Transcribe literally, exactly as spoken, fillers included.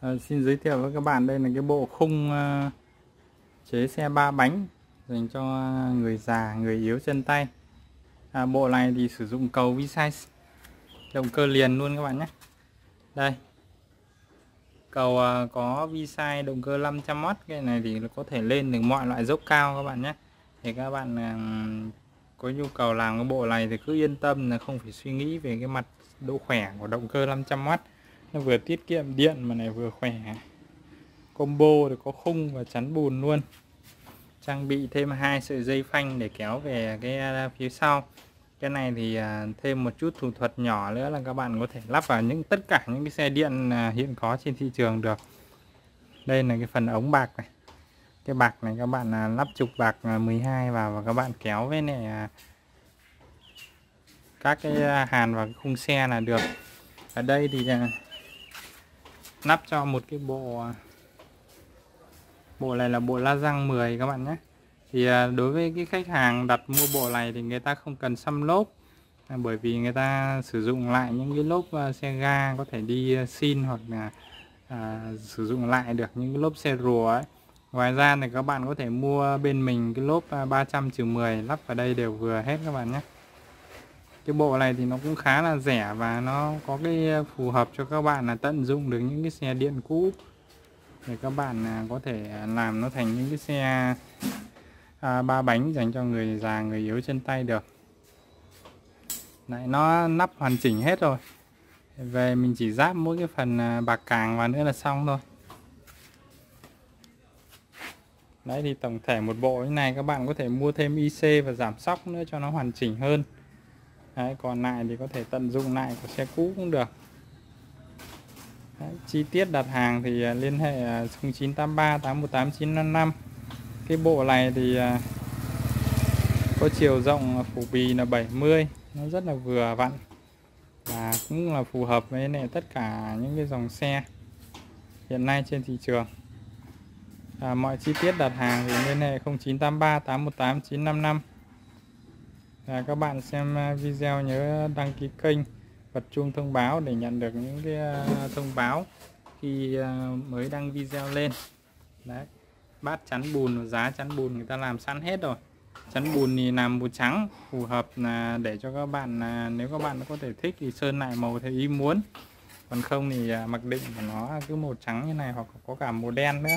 À, xin giới thiệu với các bạn, đây là cái bộ khung uh, chế xe ba bánh dành cho người già, người yếu chân tay. À, bộ này thì sử dụng cầu V-size, động cơ liền luôn các bạn nhé. Đây, cầu uh, có V-size động cơ năm trăm oát, cái này thì có thể lên được mọi loại dốc cao các bạn nhé. Thì các bạn uh, có nhu cầu làm cái bộ này thì cứ yên tâm là không phải suy nghĩ về cái mặt độ khỏe của động cơ năm trăm oát. Nó vừa tiết kiệm điện mà này vừa khỏe. Combo thì có khung và chắn bùn luôn. Trang bị thêm hai sợi dây phanh để kéo về cái phía sau. Cái này thì thêm một chút thủ thuật nhỏ nữa là các bạn có thể lắp vào những tất cả những cái xe điện hiện có trên thị trường được. Đây là cái phần ống bạc này. Cái bạc này các bạn lắp trục bạc mười hai vào và các bạn kéo với này các cái hàn vào cái khung xe là được. Ở đây thì lắp cho một cái bộ bộ này là bộ la răng mười các bạn nhé. Thì đối với cái khách hàng đặt mua bộ này thì người ta không cần xăm lốp, bởi vì người ta sử dụng lại những cái lốp xe ga, có thể đi xin hoặc là à, sử dụng lại được những cái lốp xe rùa ấy. Ngoài ra thì các bạn có thể mua bên mình cái lốp ba trăm trừ mười lắp vào đây đều vừa hết các bạn nhé. Cái bộ này thì nó cũng khá là rẻ và nó có cái phù hợp cho các bạn là tận dụng được những cái xe điện cũ để các bạn có thể làm nó thành những cái xe à, ba bánh dành cho người già, người yếu chân tay được. Lại nó lắp hoàn chỉnh hết rồi, về mình chỉ ráp mỗi cái phần bạc càng vào nữa là xong thôi. Đấy, thì tổng thể một bộ như này các bạn có thể mua thêm i xê và giảm sóc nữa cho nó hoàn chỉnh hơn. Đấy, còn lại thì có thể tận dụng lại của xe cũ cũng được. Đấy, chi tiết đặt hàng thì liên hệ không chín tám ba tám một tám chín năm năm. Cái bộ này thì có chiều rộng phủ bì là bảy mươi, nó rất là vừa vặn và cũng là phù hợp với này tất cả những cái dòng xe hiện nay trên thị trường. À, mọi chi tiết đặt hàng thì liên hệ không chín tám ba tám một tám chín năm năm. À, các bạn xem video nhớ đăng ký kênh, bật chuông thông báo để nhận được những cái thông báo khi mới đăng video lên. Đấy, bát chắn bùn và giá chắn bùn người ta làm sẵn hết rồi. Chắn bùn thì làm màu trắng phù hợp là để cho các bạn, nếu các bạn có thể thích thì sơn lại màu theo ý muốn, còn không thì mặc định của nó cứ màu trắng như này hoặc có cả màu đen nữa.